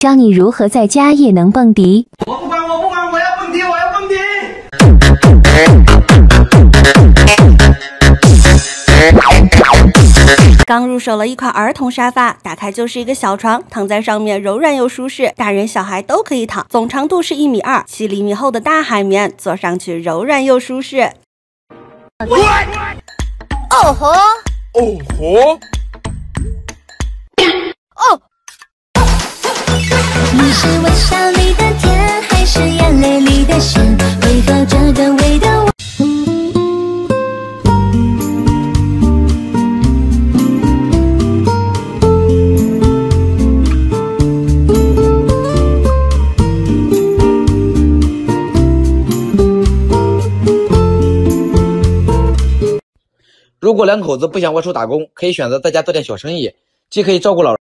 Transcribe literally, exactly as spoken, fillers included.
教你如何在家也能蹦迪。我不管，我不管，我要蹦迪，我要蹦迪。刚入手了一款儿童沙发，打开就是一个小床，躺在上面柔软又舒适，大人小孩都可以躺。总长度是一米二，七厘米厚的大海绵，坐上去柔软又舒适。哦吼！哦吼！哦！ 你是微笑里的甜，还是眼泪里的咸？为何这个味道？如果两口子不想外出打工，可以选择在家做点小生意，既可以照顾老人。